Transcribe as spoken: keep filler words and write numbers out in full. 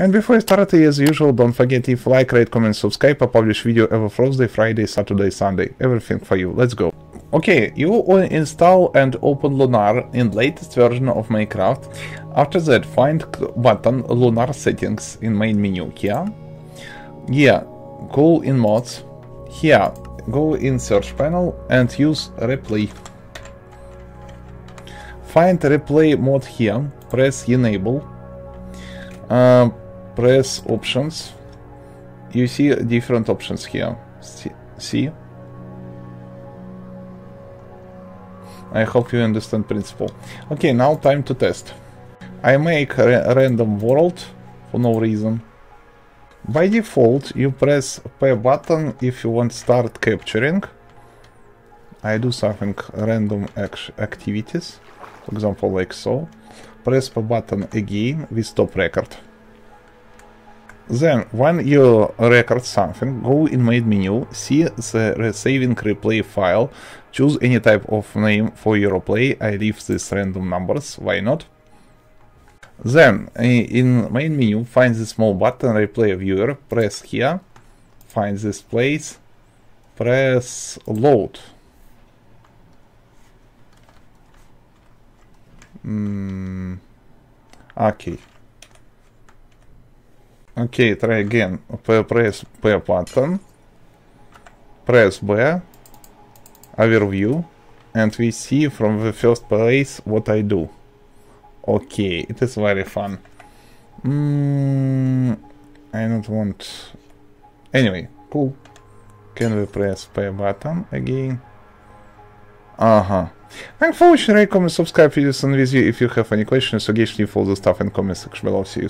And before I start, as usual, don't forget if you like, rate, comment, subscribe, I publish video every Thursday, Friday, Saturday, Sunday, everything for you, let's go. Okay, you will install and open Lunar in latest version of Minecraft. After that, find button Lunar settings in main menu here. Yeah, go in mods. Here, go in search panel and use Replay. Find Replay mod here, press enable, uh, press options. You see different options here. See? I hope you understand principle. Okay, now time to test. I make a random world for no reason. By default, you press P button if you want to start capturing. I do something random act activities, for example, like so. Press P button again with stop record. Then, when you record something, go in main menu, see the saving replay file, choose any type of name for your replay, I leave these random numbers, why not? Then, in main menu, find the small button replay viewer, press here, find this place, press load. Mm, okay. Okay, try again. P press P button, press B, overview, and we see from the first place what I do. Okay, it is very fun. Mm, I don't want... Anyway, cool. Can we press P button again? Uh-huh. Thanks for watching, rate, comment, subscribe, videos, and with you. If you have any questions, suggestions, leave all the stuff in comment section below. See you.